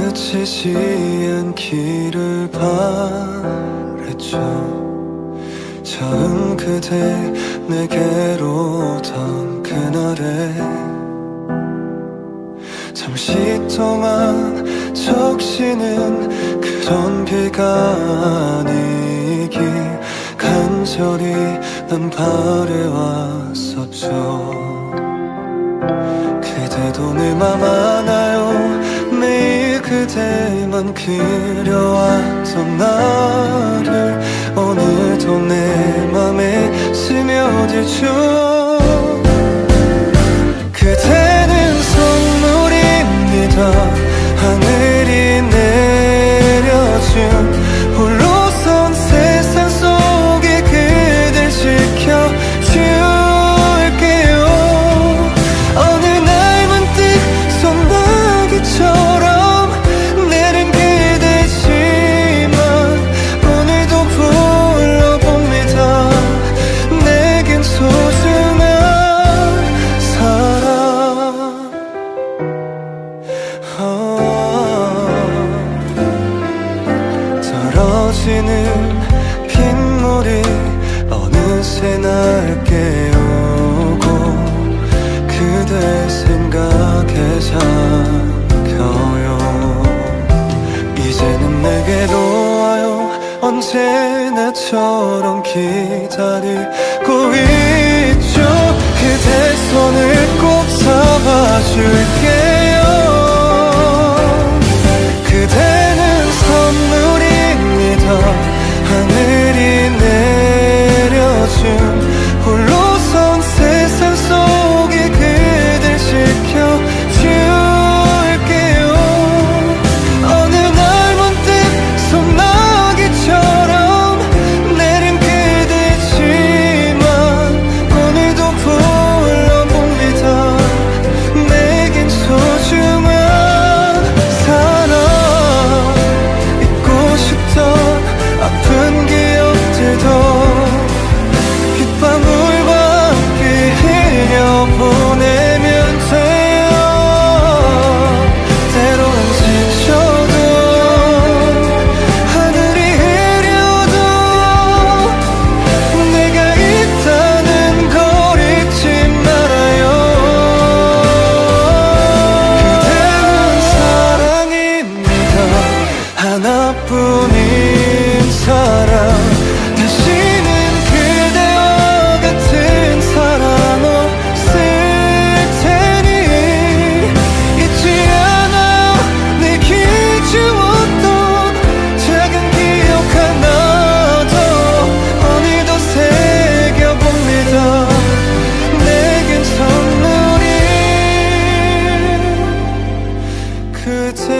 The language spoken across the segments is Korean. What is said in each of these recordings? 그치지 않기를 바랬죠. 처음 그대 내게로 오던 그날에 잠시 동안 적시는 그런 비가 아니길 간절히 난 바래왔었죠. 그대도 내 맘 아나요? 매일 그대만 그려왔던 나를 오늘도 내 맘에 스며들죠. 그대는 선물입니다. 하늘이 내려준 홀로선 세상 속에 그댈 지켜준 빗물이 어느새 날 깨우고 그대 생각에 잠겨요. 이제는 내게로 와요. 언제나처럼 기다리고 있죠. 그대 손을 꼭 잡아줄게요. 그대는 선물입니다. 하늘이 내려준 홀로선 세상 속에 그댈 지켜줄게요. 어느 날 문득 소나기처럼 내린 그대지만 오늘도 불러봅니다. 내겐 소중한 사랑 잊고 싶던 아픈 기억들도 빗방울 밖에 흘려보내면 돼요. 때로는 지쳐도 하늘이 흐려도 내가 있다는 걸 잊지 말아요. 그대는 사랑입니다. 하나뿐인 사랑, 다시는 그대와 같은 사랑 없을 테니 잊지 않아. 내 기주었던 작은 기억 하나도 오늘도 새겨봅니다. 내겐 선물이 그대.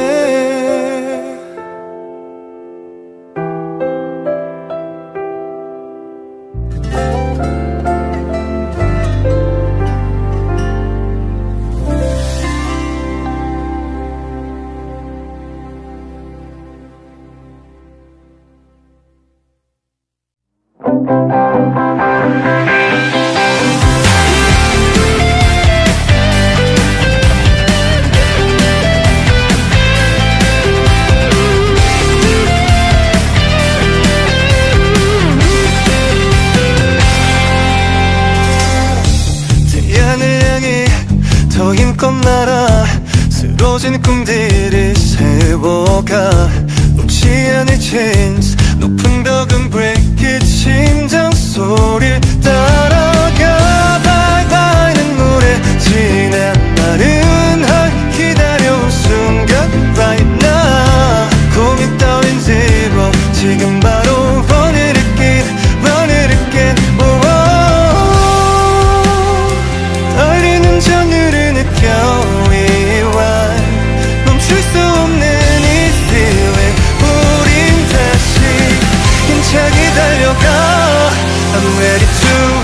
I'm ready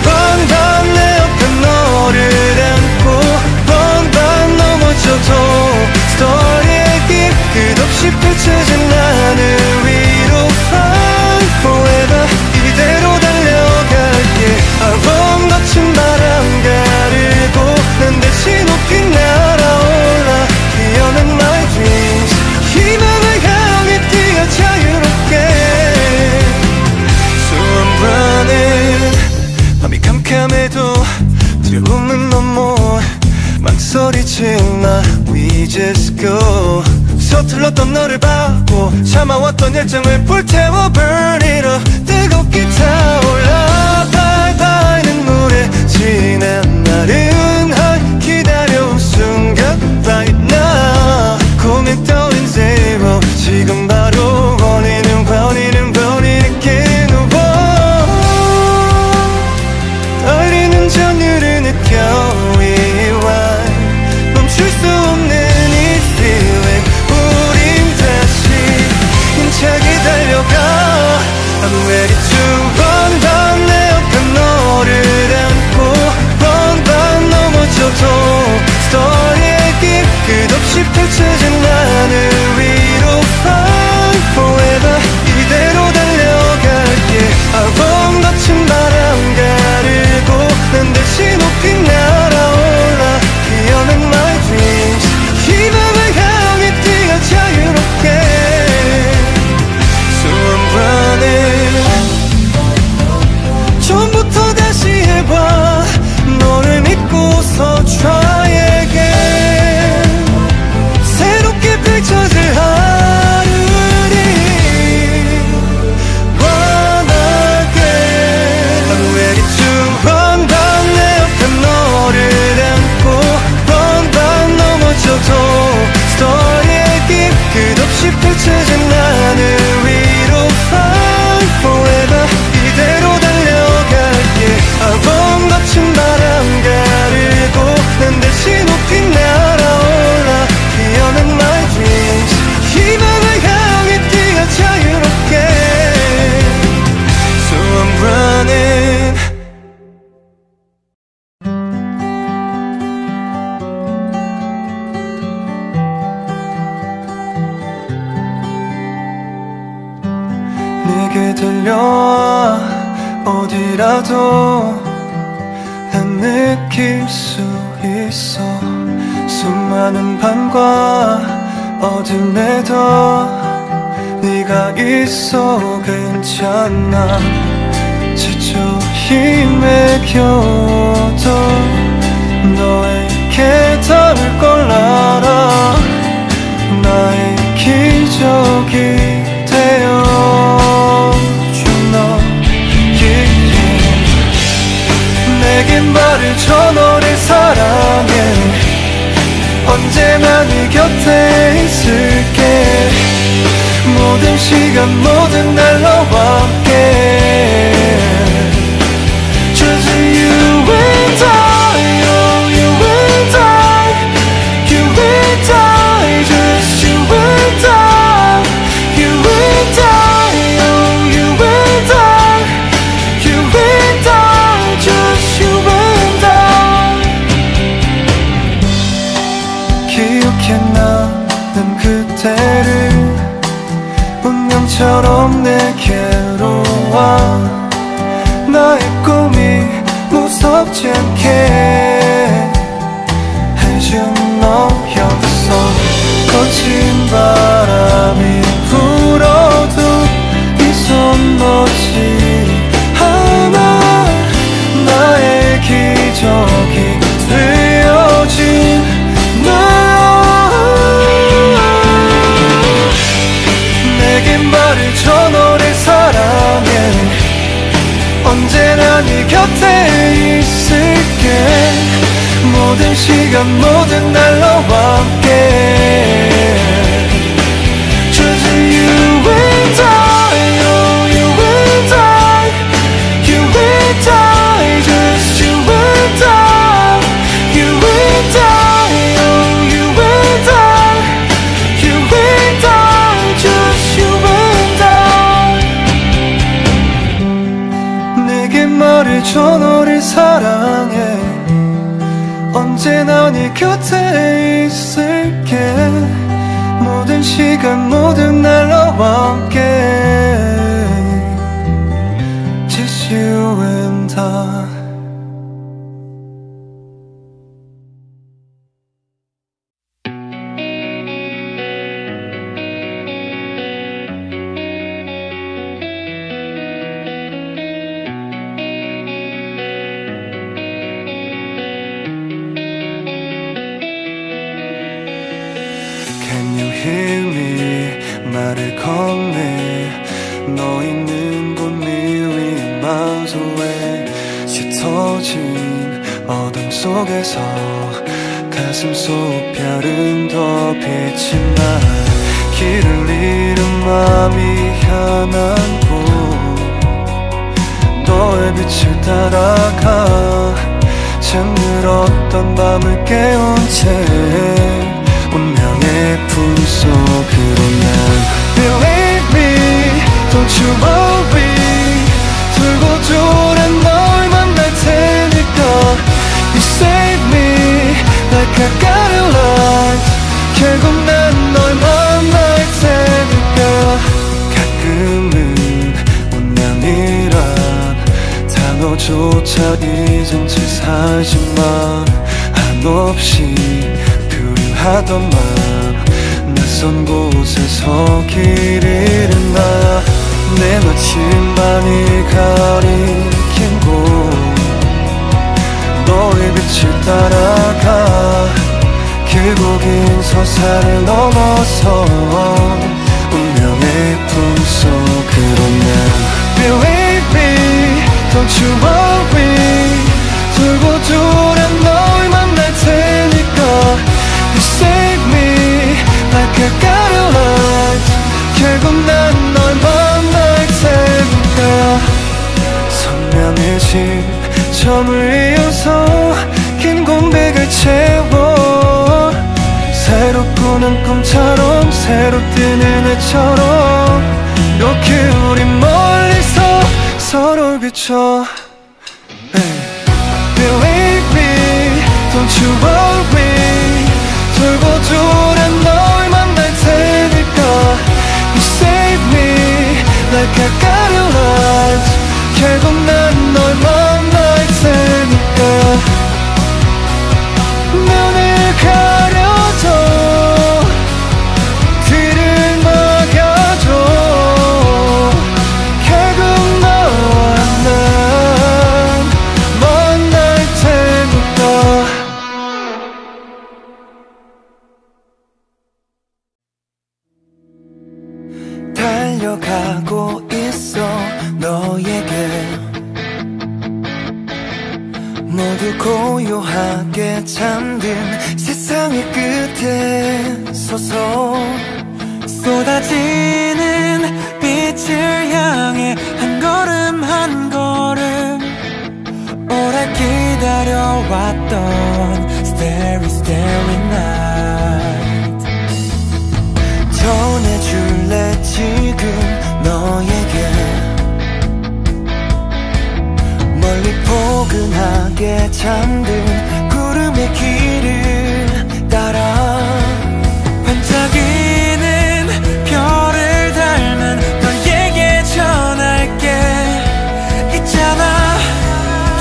to 있고 서툴렀던 너를 봐고 참아왔던 열정을 불태워 burn it up 뜨겁게 타올라 bye bye 눈물에 지난 나른한 기다려온 순간 right now 고민 떠오른 제목 지금 바로 원인은 버리는 게 누워 떨리는 전율을 느껴 I'm ready to run down 내 옆에 너를 안고 run down 넘어져도 스토리의 길 끝없이 펼쳐진 나를 위로 Fight forever 이대로 달려갈게 아범 거친 바람 가르고 난 대신 높이 날아올라 Beyond my dreams 이 밤을 향해 뛰어 자유롭게 처음부터 다시 해봐 너를 믿고서 try again 새롭게 펼쳐질 하늘이 원하게 I'm ready to run down 내 옆에 너를 안고 run down 넘어져도 스토리의 길 끝없이 펼쳐진 나는 위로 fight forever 이대로 달려갈게 아범 거친 바람 가르고 난 대신 높이 날아올라 Beyond my dreams 이 밤을 향해 뛰어 자유롭게 So I'm running 내게 들려와 어디라도 난 느낄 수 있어 수많은 밤과 어둠에도 네가 있어 괜찮아 지쳐 힘에 겨워도 너에게 닿을 걸 알아 나의 기적이 되어 내겐 말을 줘 너를 사랑해 언제나 네 곁에 있을게 모든 시간 모든 날 너와 함께 Choosing you and I oh you and I You and I Just you and I You and I oh you and I You and I Just you and I 기억해 나는 그대를 운명처럼 내게로 와 나의 꿈이 무섭지 않게 해준 너였어 거친 바람이 불어도 네 손 없이 나의 기적이 되어진 너 내겐 말을 줘 너를 사랑해 언제나 네 곁에 있을게 모든 시간 모든 날 너와 함께 Choosing you and I oh you and I You and I Just you and I, you and I, oh you and I, you and I, just you and I. 내게 말해줘 너를 사랑해. 언제나 네 곁에 있을게. 모든 시간 모든 날 너와 함께. Just you and I. Can you hear me? 말을 건네 너 있는 곳 million miles away 짙어진 어둠 속에서 가슴 속 별은 더 빛이나 길을 잃은 마음이 향한 곳 너의 빛을 따라가 잠들었던 밤을 깨운 채 운명의 품 속으로 난 Believe me, don't you worry 들고 조란 널 만날 테니까 You save me, like I got a light 결국 난 널 만날 테니까 가끔은 운명이란 단어조차 잊은 채 살지만 한없이 하던 맘 낯선 곳에서 길 잃은 나 내 마침반이 가리킨 곳 너의 빛을 따라가 길고 긴 서사를 넘어서 운명의 품속으로 난 Believe me, don't you worry 들고 두란 널 만날 테니까 You save me like I got a light 결국 난 널 만날 테니까 선명해진 점을 이어서 긴 공백을 채워 새로 꾸는 꿈처럼 새로 뛰는 애처럼 이렇게 우리 멀리서 서로 비춰 hey. Believe me, don't you worry 돌고 돌아 널 만날 테니까 You save me like I got a light 결국 난 널 만날 테니까 눈을 가려줘 귀를 막아줘 결국 너와 난 만날 테니까 달려가고 있어 너에게 모두 고요하게 잠든 세상의 끝에 서서 쏟아지는 빛을 향해 한 걸음 한 걸음 오래 기다려왔던 Starry Starry Night 전해줄래 지금 너에게 멀리 포근하게 잠든 구름의 길을 따라 반짝이는 별을 닮은 너에게 전할게 있잖아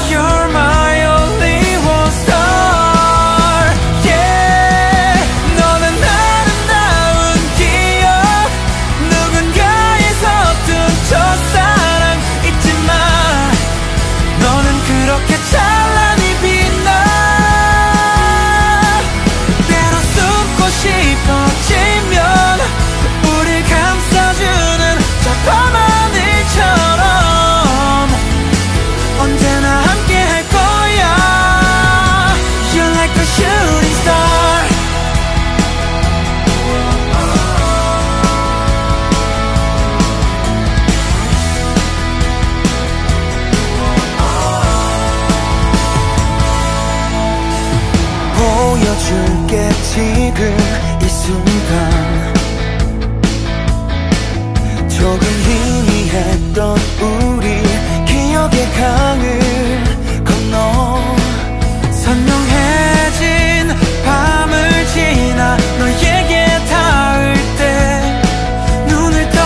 You're my only one star Yeah 너는 아름다운 기억 누군가의 서툰 첫사랑 잊지마 너는 그렇게 찬란히 빛나 때로 숨고 싶어지면 우릴 감싸주는 저 밤한 일처럼 언제나 함께 할 거야 You're like a shooting star 보여줄게 지금 이 순간 조금 희미했던 우리 기억의 강을 건너 선명해진 밤을 지나 너에게 닿을 때 눈을 떠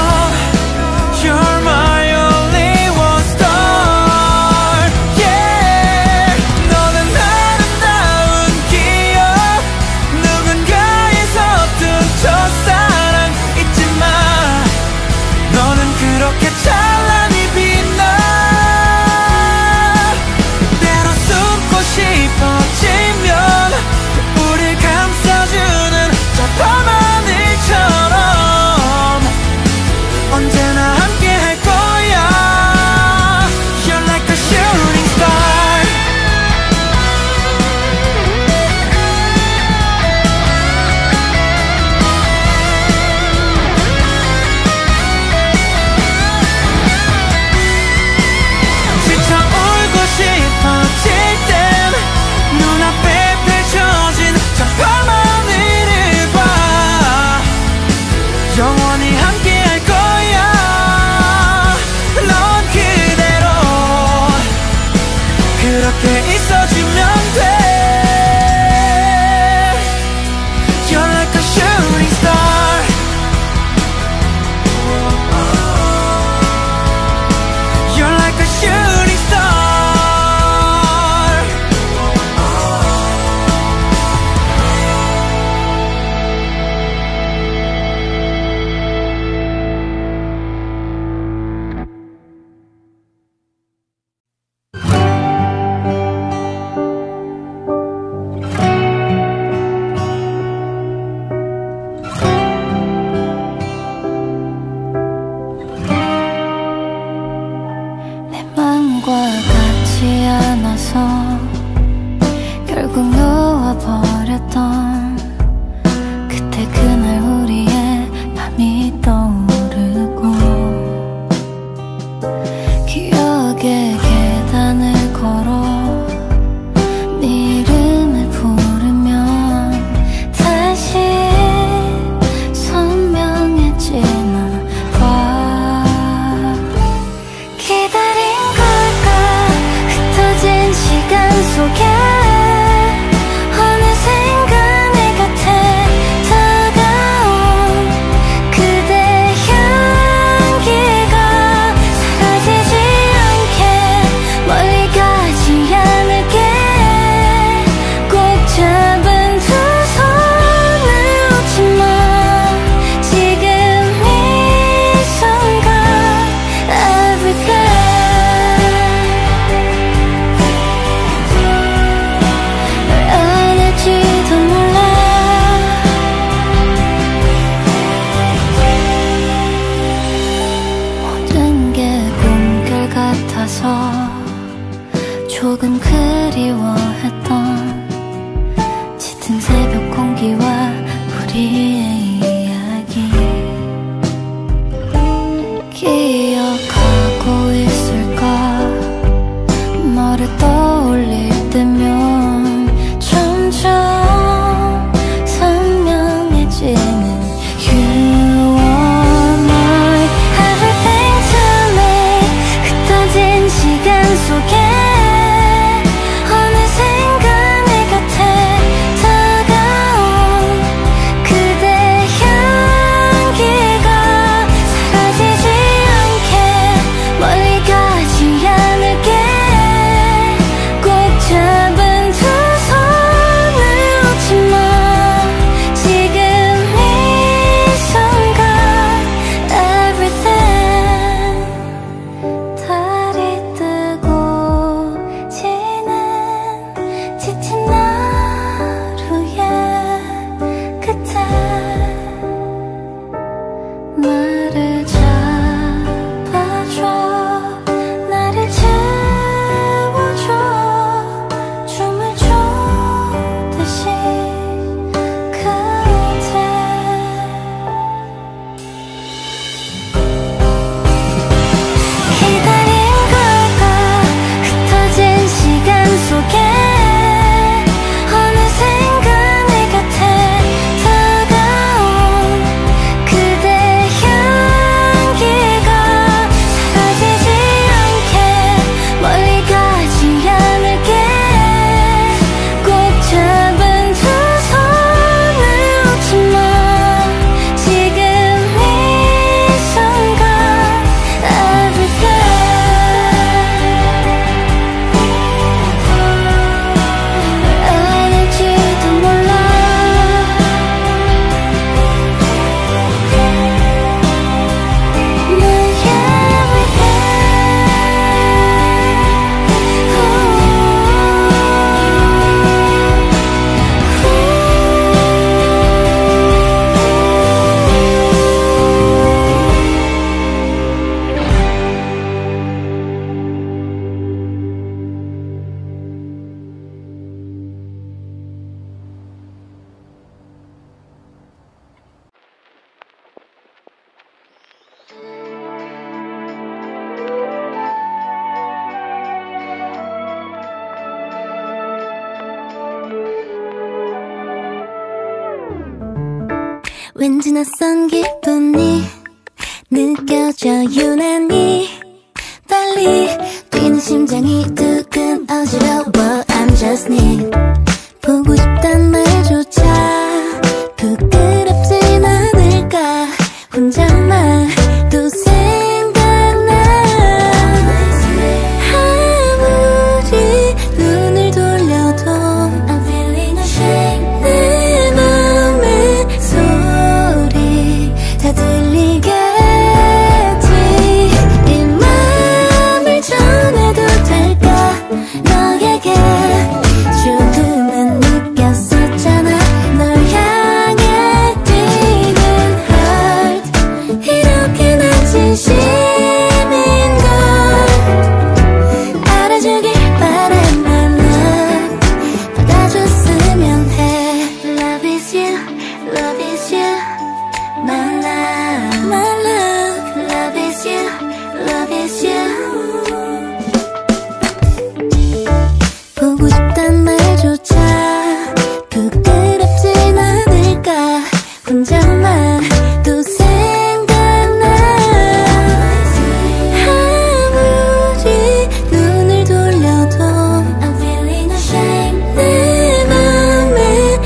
You're my only one star Yeah 너는 아름다운 기억 누군가의 서툰 첫 왠지 낯선 기분이 느껴져 유난히 빨리 뛰는 심장이 두근 어지러워. I'm just need 보고 싶단 말조차 부끄럽진 않을까. 혼자만 또 생각나. 아무리 눈을 돌려도 I'm feeling ashamed. 내 맘의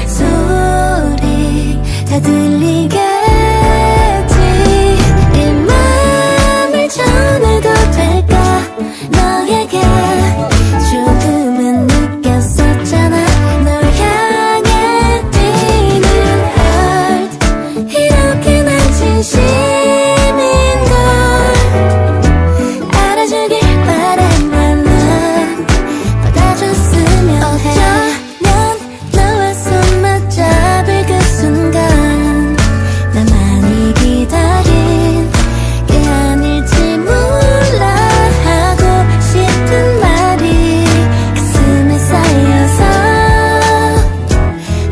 소리 다 들리겠지. 이 맘을 전해도 될까. 너에게 조금은 느꼈었잖아. 널 향해 뛰는 heart. 이렇게 나 진심인 걸 알아주길 바래. My love 받아줬으면 해. Love is you, love is you, my love, my love. Love is you, love is you.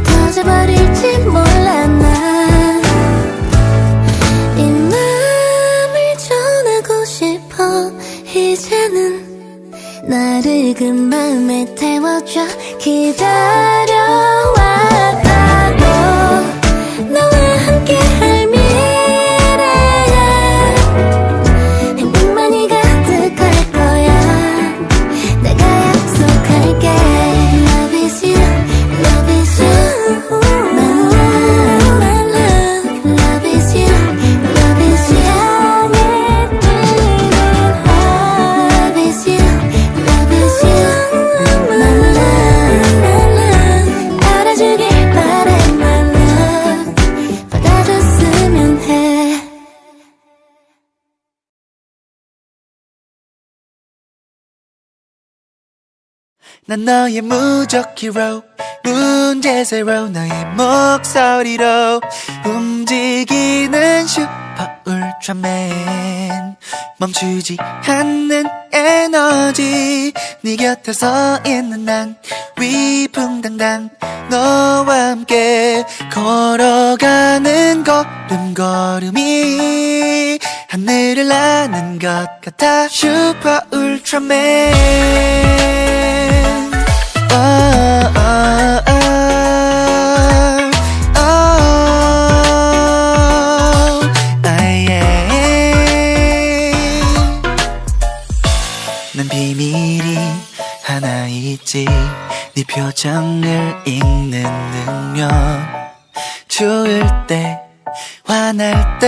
보고 싶단 말조차 부끄럽진 않을까. 혼자만 또 생각나. 아무리 눈을 돌려도 I'm feeling ashamed. 내 맘의 소리 다 들리겠지. 이 맘을 전해도 될까. 너에게 조금은 느꼈었잖아. 널 향해 뛰는 heart. 이렇게 난 진심인 걸 알아주길 바래. My love 받아줬으면 해. 어쩌면 너와 손 맞잡을 그 순간 나만이 기다린 게 아닐지 몰라. 하고 싶은 말이 가슴에 쌓여서 터져버릴지 몰라. 나 이 맘을 전하고 싶어. 이제는 나를 그 맘에 태워줘. 기다려왔다고 너와 함께할 미래에 행복만이 가득할 거야. 내가 약속할게. Love is you, love is you, my love, love is you, love is you. 향해 뛰는 heart. Love is you, love is you, my love, my love. 알아주길 바래. My love 받아줬으면 해. 난 너의 무적 히로 문제 제로. 너의 목소리로 움직이는 슈퍼 울트라맨. 멈추지 않는 에너지 네 곁에 서 있는 난 위풍당당. 너와 함께 걸어가는 걸음걸음이 하늘을 나는 것 같아. 슈퍼 울트라맨. 난 비밀이 하나 있지. 네 표정을 읽는 능력. 추울 때 화날 때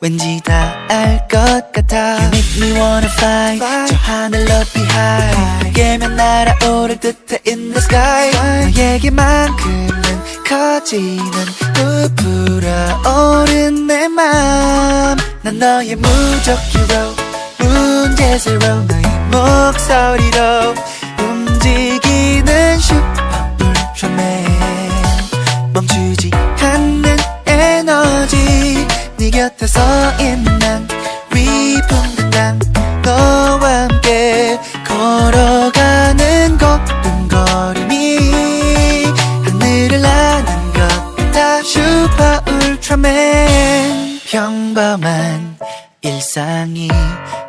왠지 다 알 것 같아. You make me wanna fly, 저 하늘로 fly. 깨면 날아오를 듯해 in the sky. 너에게만큼은 커지는 또 불어오른 내 맘. 난 너의 무적 히로 문제 제로. 너의 목소리로 움직이는 슈퍼 울트라맨. 멈추지 않는 에너지 네 곁에 서 있는 난 위풍당당. 너와 함께 걸어가는 걸음걸음이 하늘을 나는 것 같아. 슈퍼 울트라맨. 평범한 일상이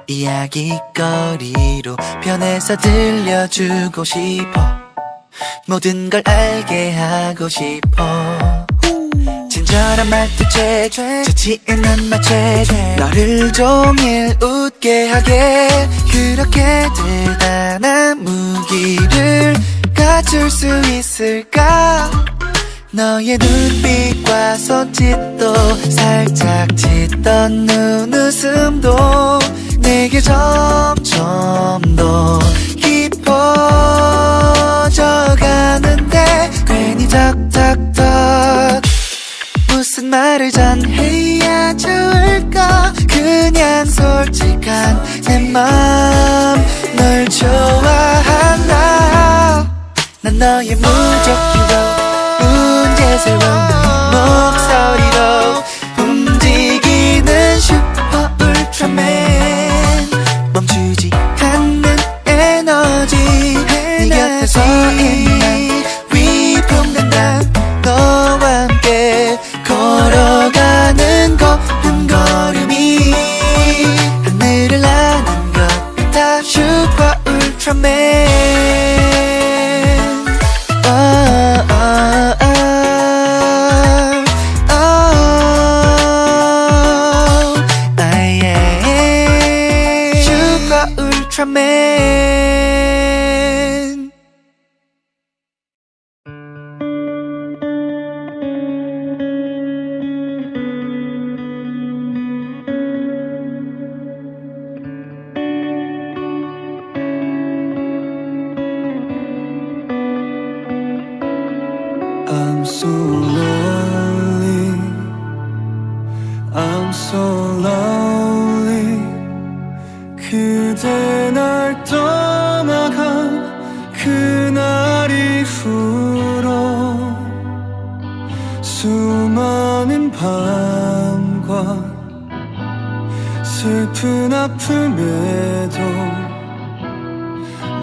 이야깃거리로 변해서 들려주고 싶어. 모든 걸 알게 하고 싶어. 저런 말도 죄죄 좋지 않은 말 죄죄 너를 종일 웃게 하게 그렇게 대단한 무기를 갖출 수 있을까 너의 눈빛과 손짓도 살짝 짙던 눈웃음도 내게 점점 더 깊어져 가는데 괜히 턱턱턱 무슨 말을 전해야 좋을까 그냥 솔직한 내 맘 널 좋아한다 난 너의 무적 히로 문제새로 목소리로 움직이는 슈퍼 울트라맨 멈추지 않는 에너지 네 곁에 서 있는 난 위풍난다 너와 함께 걸어가는 걸음 걸음이 하늘을 나는 것 같아 슈퍼 울트라맨 맨 I'm so lonely I'm so lonely 그대 수많은 밤과 슬픈 아픔에도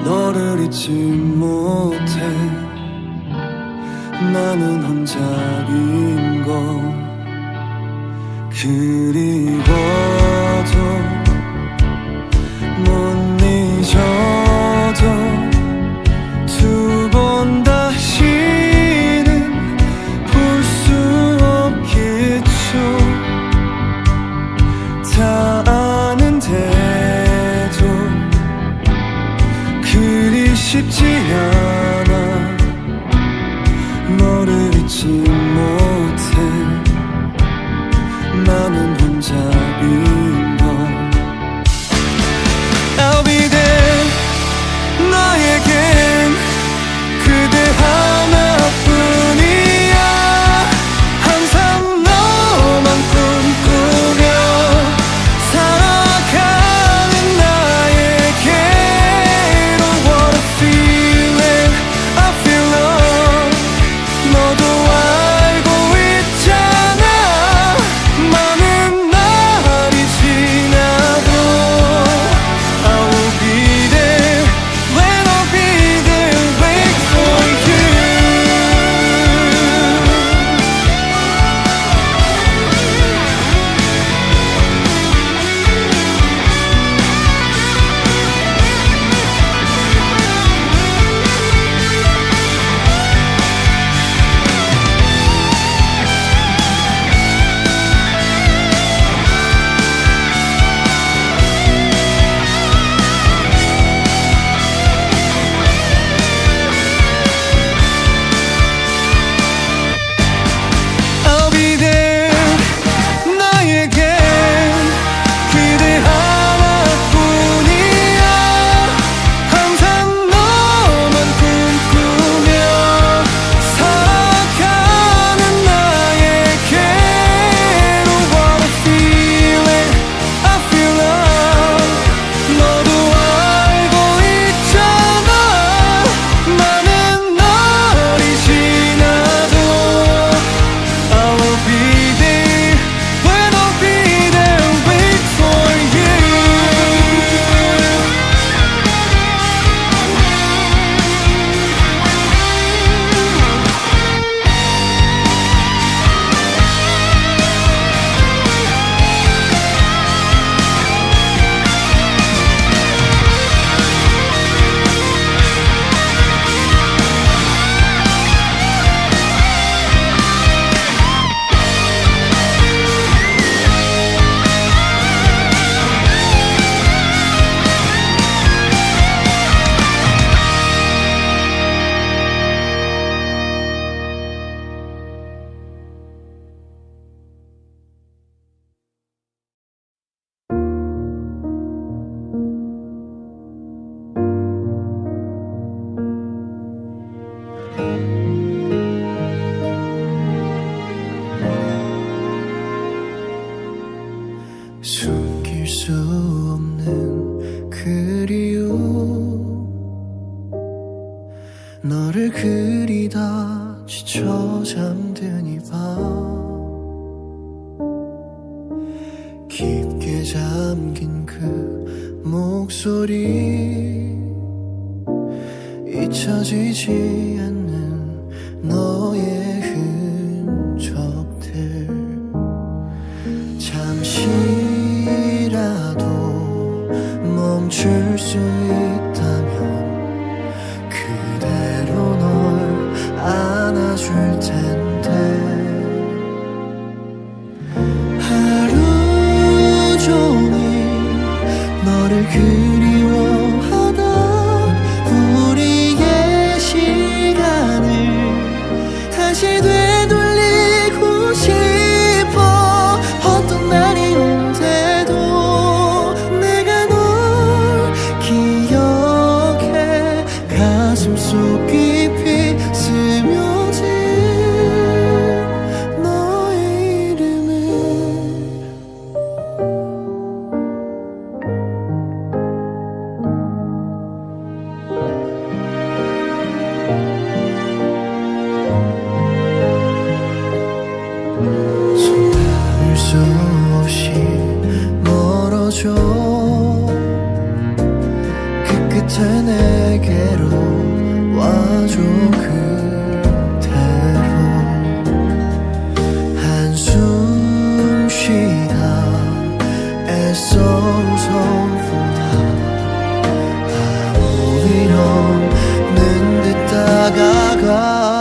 너를 잊지 못해 나는 혼자인 걸 그리워도 못 잊어도 쉽지 않아 너를 잊지 못해 나는 혼자 숨길 수 없는 그리움, 너를 그리다 지쳐 잠든 이 밤, 깊게 잠긴 그 목소리, 잊혀지지 않는 너의 흔적들, 잠시라도 멈출 수 있다면 그대로 널 안아줄 텐데, 하루 종일 너를 그리워하다 우리의 시간을 다시 되돌리고 싶어. 어떤 날이 온데도 내가 널 기억해, 가슴 속 깊이 스며든 너의 이름을. 손 닿을 수 없이 멀어져 그 끝에 내게로 와줘. 그대로 한숨 쉬다 애써 웃어보다 바로 이러는 듯 다가가.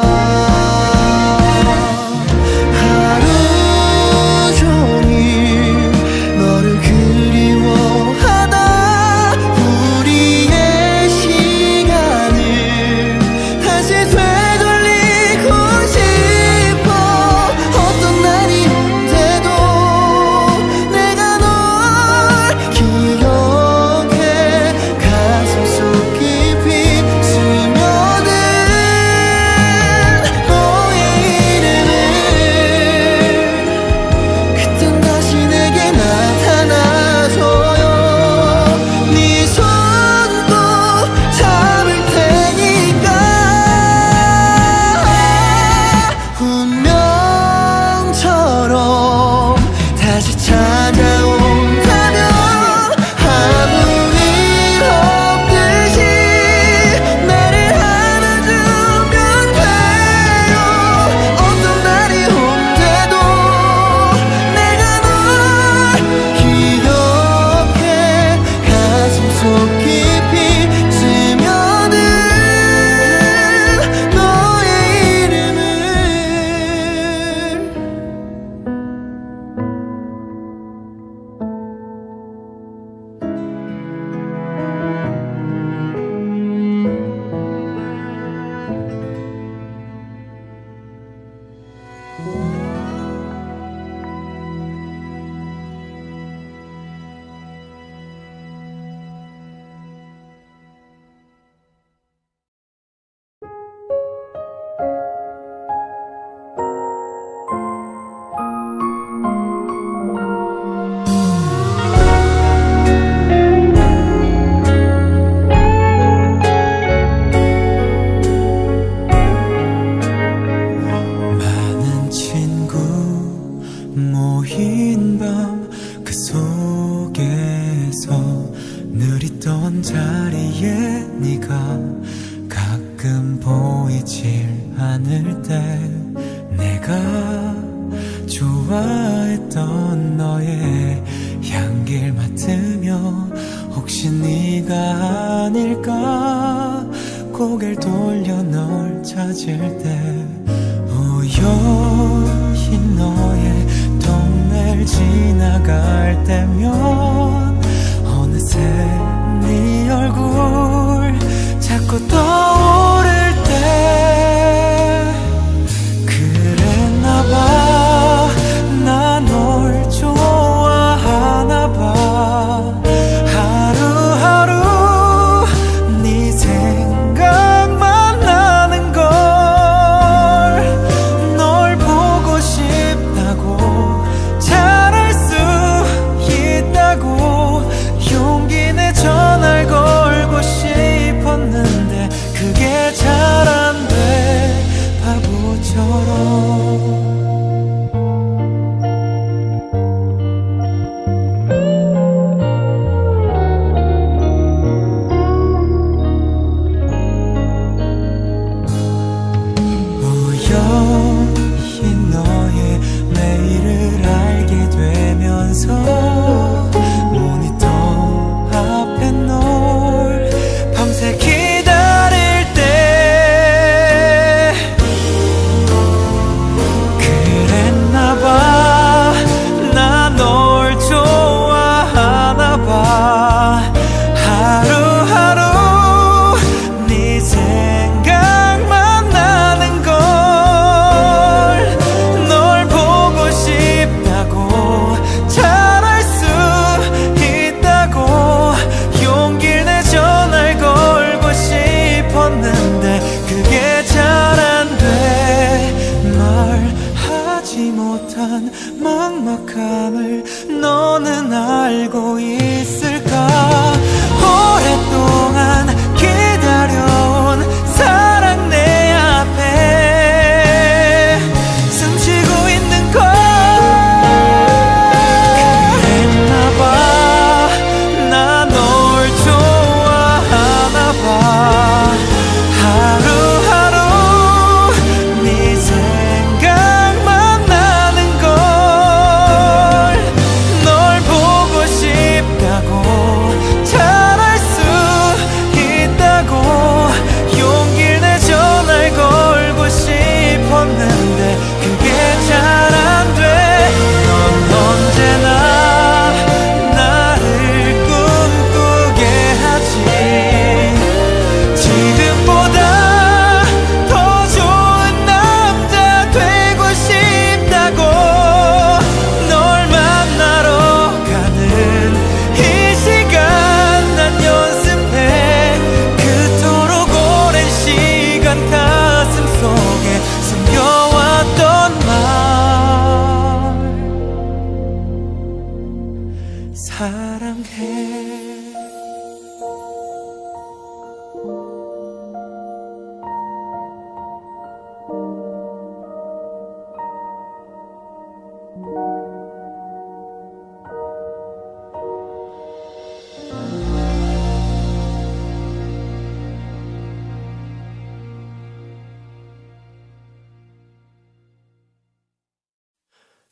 사랑해.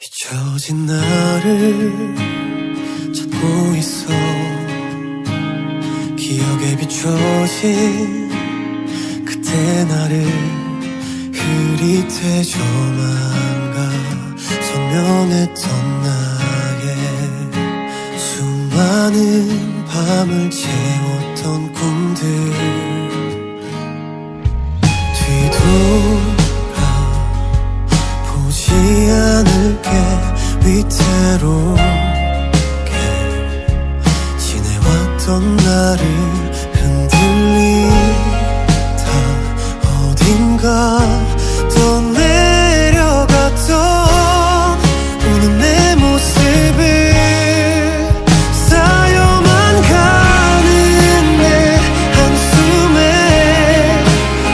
잊혀진 나를 찾고 있어. 기억에 비춰진 그때 나를 흐릿해져만 가. 선명했던 나의 수많은 밤을 채웠던 꿈들 뒤돌아보지 않을게. 위태로 지내왔던 나를 흔들리다 어딘가 더 내려갔던 우는 내 모습을 쌓여만 가는 내 한숨에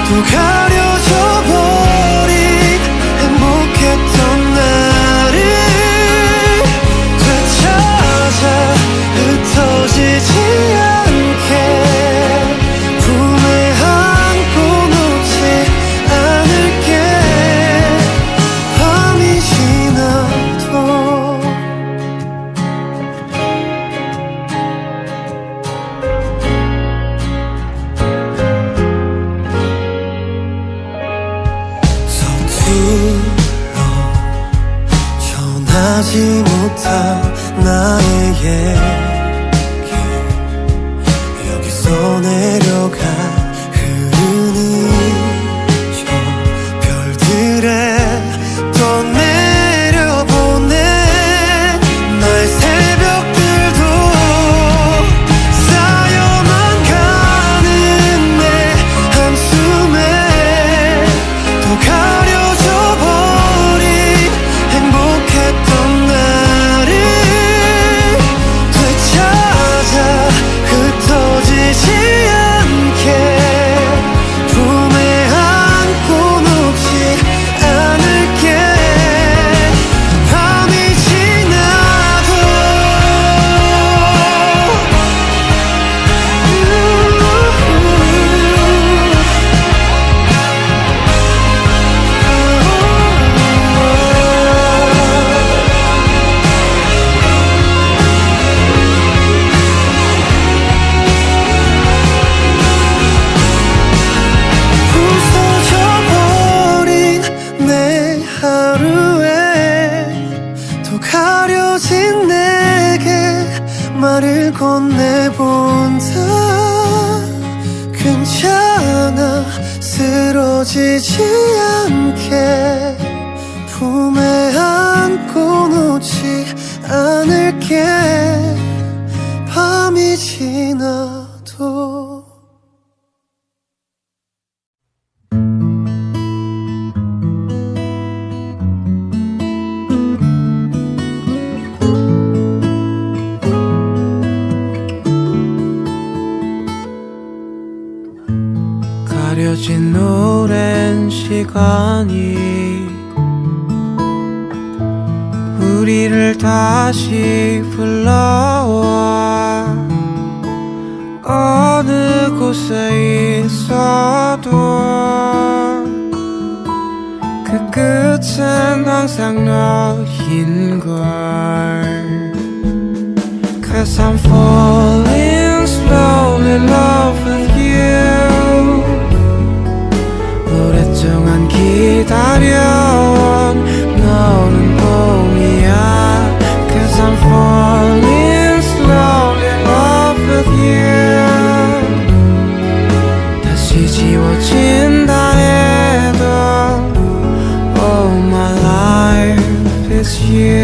또 가려져 버린 행복했던 날 흩어지지 않게 품에 안고 놓지 않을게. 밤이 지나도 서툴러 전하지 못한 나의 예. 내려가 흐르는 저 별들에 또 내려보낸 나의 새벽들도 쌓여만 가는 내 한숨에 또 가려져 버린 행복했던 나를 되찾아 흩어지지 지지 않게 품에 안고 놓지 않을게. 밤이 지나도 가려진 오랜 시간이 우리를 다시 불러와. 어느 곳에 있어도 그 끝은 항상 너인걸. 'Cause I'm falling slowly in love with you. 오랫동안 기다려온 너는 봄이야. 'Cause I'm falling slowly in love with you. 다시 지워진다 해도 all my life is you.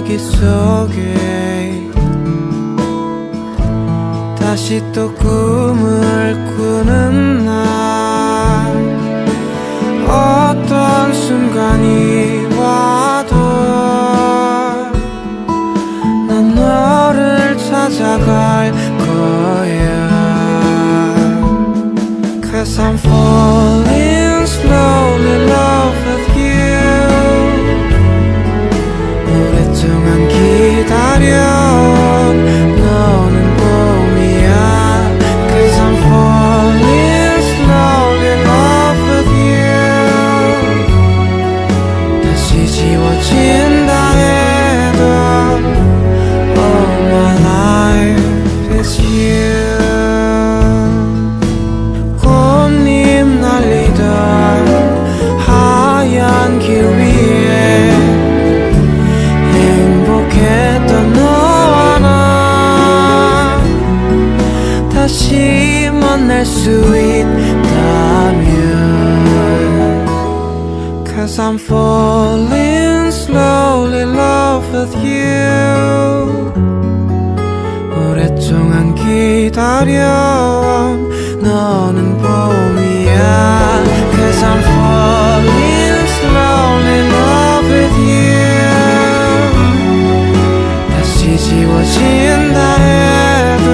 이야기 속에 다시 또 꿈을 꾸는 날, 어떤 순간이 와도 난 너를 찾아갈 거야. 'Cause I'm falling slowly in love with you. 오랫동안 기다려 너는 봄이야. 'Cause I'm falling slowly in love with you. 다시 지워진다 해도 all my life is you. 다시 만날 수 있다면 'Cause I'm falling slowly in love with you. 오랫동안 기다려온 너는 봄이야. 'Cause I'm falling slowly in love with you. 다시 지워진다 해도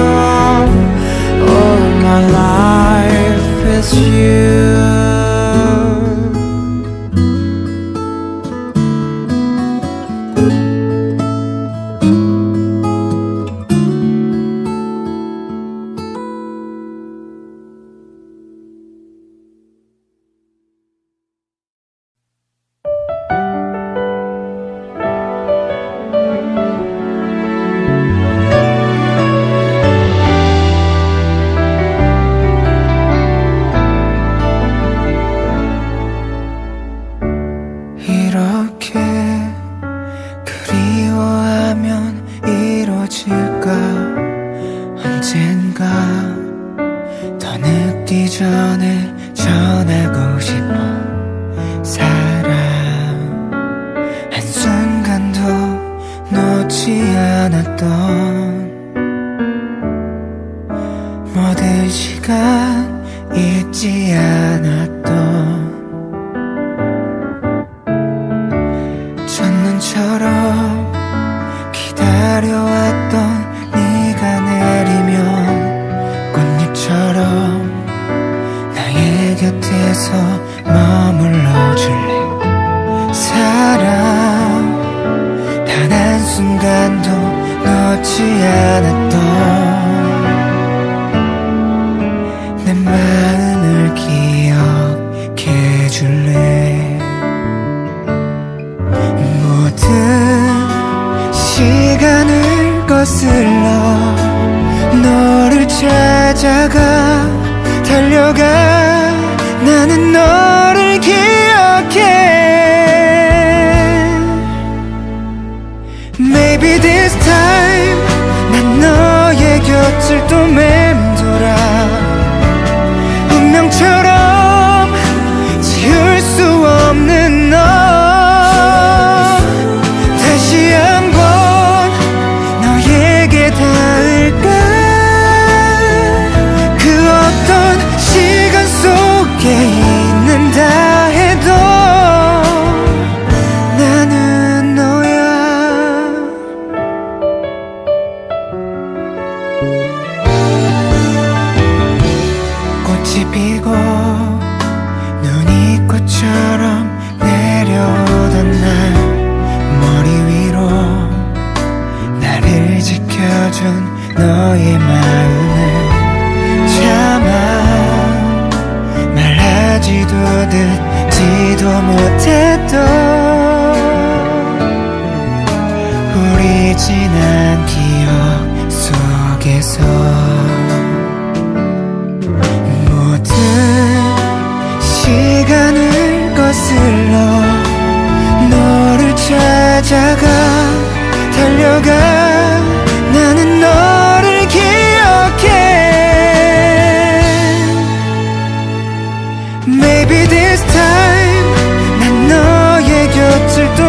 my life is you.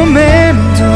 맴돌아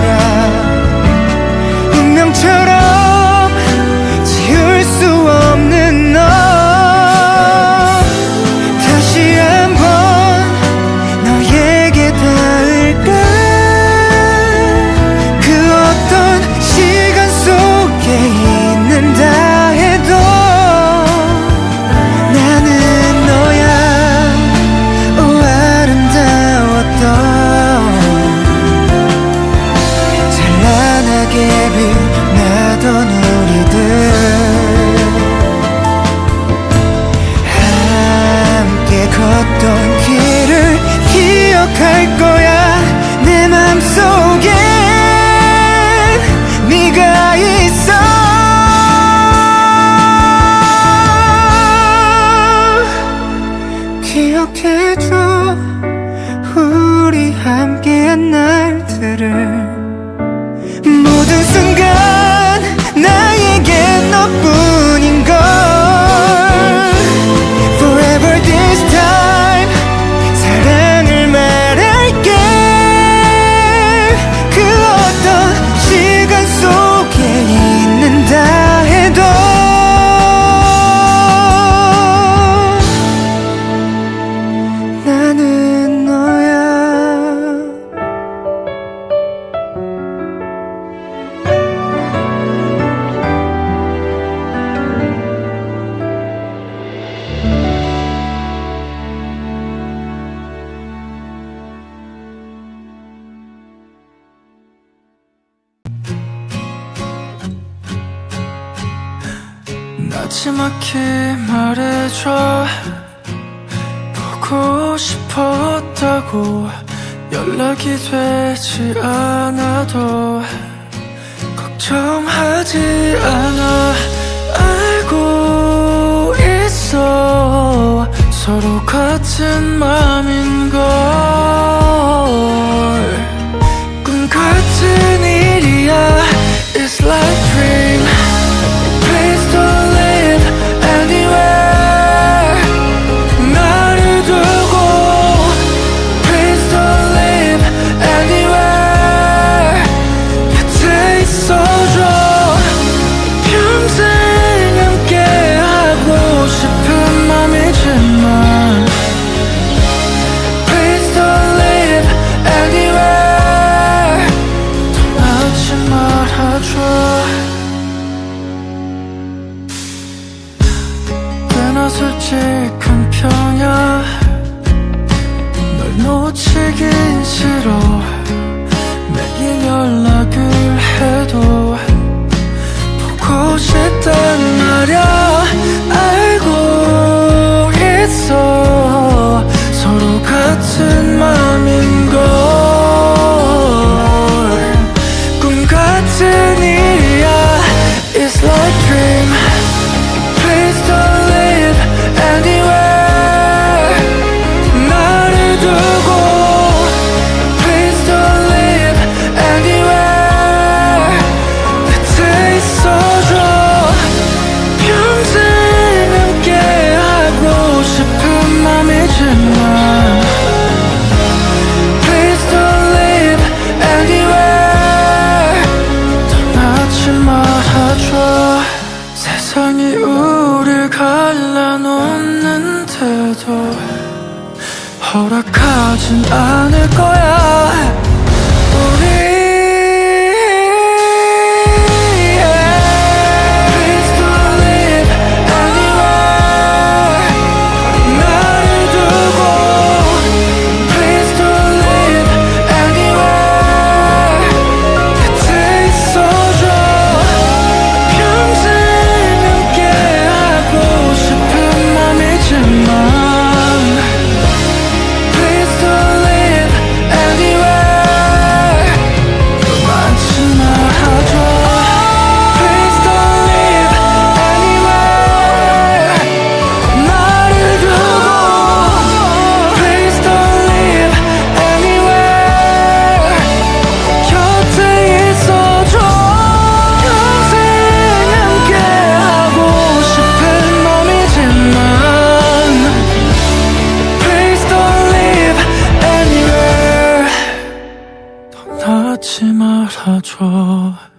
나지막히 말해줘. 보고 싶었다고 연락이 되지 않아도 걱정하지 않아. 알고 있어 서로 같은 맘인 걸. 꿈 같은 일이야. It's like dream. Please don't live anywhere. 나를 두고 Please don't live anywhere. 곁에 있어줘. 평생 함께 하고 싶은 맘이지만 Please don't live anywhere. 떠나지 말아줘. 나 솔직한 편이야. 널 놓치긴 싫어. 매일 연락을 해도 보고 싶단 말야. 알고 있어 서로 같은 맘인 걸. 꿈 같은 일이야. It's like dream. Please don't. 세상이 우릴 갈라놓는데도 허락하진 않을 거야. 우리 하지 말아줘.